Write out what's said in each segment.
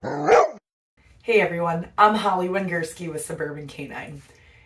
Hey everyone, I'm Holly Wengerski with Suburban K9.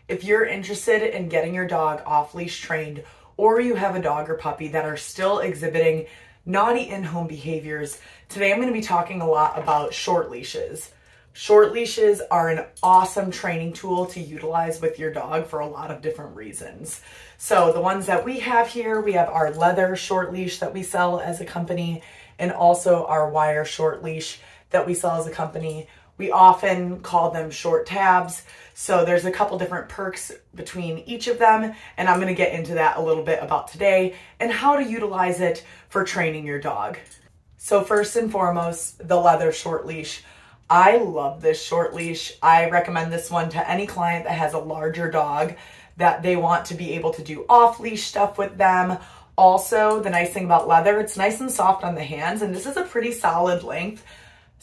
If you're interested in getting your dog off-leash trained, or you have a dog or puppy that are still exhibiting naughty in-home behaviors, today I'm going to be talking a lot about short leashes. Short leashes are an awesome training tool to utilize with your dog for a lot of different reasons. So the ones that we have here, we have our leather short leash that we sell as a company, and also our wire short leash that we sell as a company. We often call them short tabs. So there's a couple different perks between each of them, and I'm gonna get into that a little bit about today and how to utilize it for training your dog. So first and foremost, the leather short leash. I love this short leash. I recommend this one to any client that has a larger dog that they want to be able to do off-leash stuff with them. Also, the nice thing about leather, it's nice and soft on the hands, and this is a pretty solid length.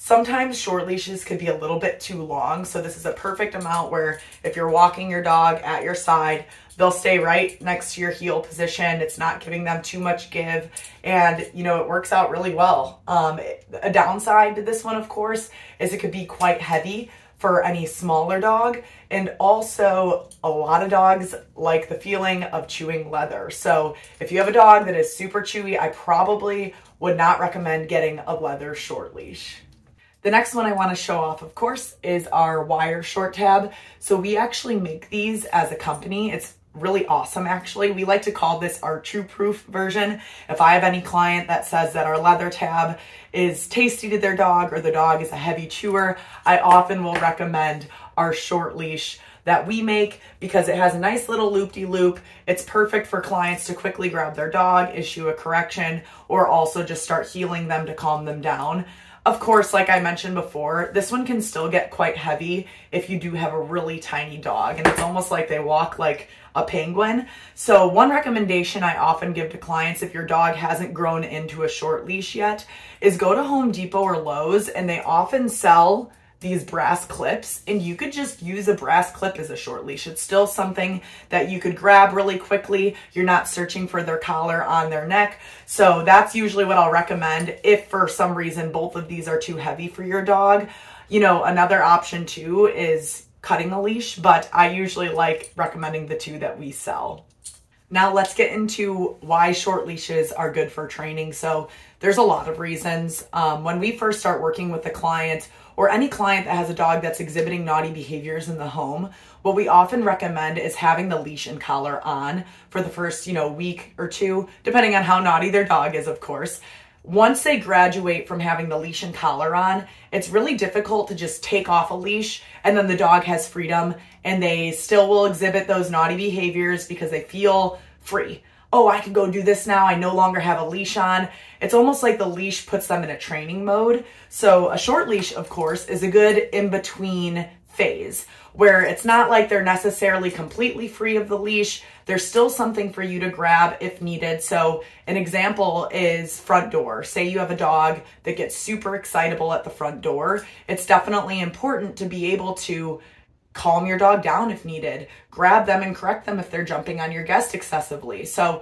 Sometimes short leashes could be a little bit too long, so this is a perfect amount where if you're walking your dog at your side, they'll stay right next to your heel position. It's not giving them too much give, and you know, it works out really well. A downside to this one, of course, is it could be quite heavy for any smaller dog, and also a lot of dogs like the feeling of chewing leather. So if you have a dog that is super chewy, I probably would not recommend getting a leather short leash. The next one I want to show off, of course, is our wire short tab. So we actually make these as a company. It's really awesome, actually. We like to call this our true proof version. If I have any client that says that our leather tab is tasty to their dog or the dog is a heavy chewer, I often will recommend our short leash that we make because it has a nice little loop-de-loop. It's perfect for clients to quickly grab their dog, issue a correction, or also just start healing them to calm them down. Of course, like I mentioned before, this one can still get quite heavy if you do have a really tiny dog, and it's almost like they walk like a penguin. So one recommendation I often give to clients if your dog hasn't grown into a short leash yet is go to Home Depot or Lowe's, and they often sell these brass clips, and you could just use a brass clip as a short leash. It's still something that you could grab really quickly. You're not searching for their collar on their neck. So that's usually what I'll recommend if for some reason both of these are too heavy for your dog. You know, another option too is cutting a leash, but I usually like recommending the two that we sell. Now let's get into why short leashes are good for training. So there's a lot of reasons. When we first start working with a client or any client that has a dog that's exhibiting naughty behaviors in the home, what we often recommend is having the leash and collar on for the first, week or two, depending on how naughty their dog is, of course. Once they graduate from having the leash and collar on, it's really difficult to just take off a leash and then the dog has freedom and they still will exhibit those naughty behaviors because they feel free. Oh, I can go do this now. I no longer have a leash on. It's almost like the leash puts them in a training mode. So a short leash, of course, is a good in-between phase where it's not like they're necessarily completely free of the leash. There's still something for you to grab if needed. So an example is front door. Say you have a dog that gets super excitable at the front door. It's definitely important to be able to calm your dog down if needed, grab them and correct them if they're jumping on your guest excessively. So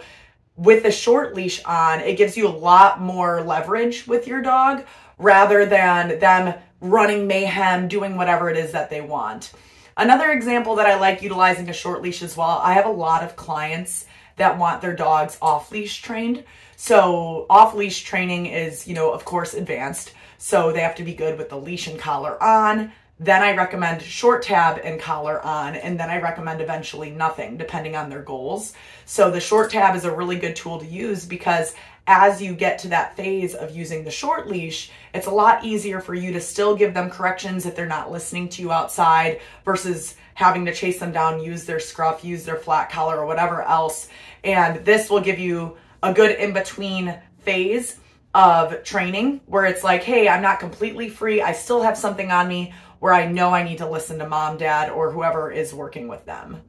with a short leash on, it gives you a lot more leverage with your dog rather than them running mayhem, doing whatever it is that they want. Another example that I like utilizing a short leash as well, I have a lot of clients that want their dogs off-leash trained. So off-leash training is, of course, advanced. So they have to be good with the leash and collar on. Then I recommend short tab and collar on, and then I recommend eventually nothing, depending on their goals. So the short tab is a really good tool to use because as you get to that phase of using the short leash, it's a lot easier for you to still give them corrections if they're not listening to you outside versus having to chase them down, use their scruff, use their flat collar or whatever else. And this will give you a good in-between phase of training where it's like, hey, I'm not completely free. I still have something on me where I know I need to listen to mom, dad, or whoever is working with them.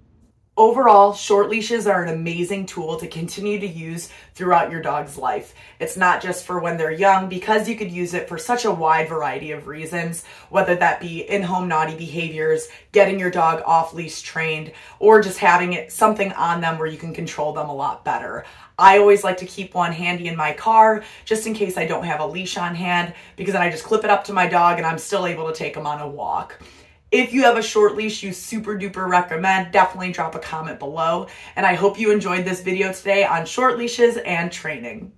Overall, short leashes are an amazing tool to continue to use throughout your dog's life. It's not just for when they're young, because you could use it for such a wide variety of reasons, whether that be in-home naughty behaviors, getting your dog off-leash trained, or just having it something on them where you can control them a lot better. I always like to keep one handy in my car just in case I don't have a leash on hand, because then I just clip it up to my dog and I'm still able to take him on a walk. If you have a short leash you super duper recommend, definitely drop a comment below. And I hope you enjoyed this video today on short leashes and training.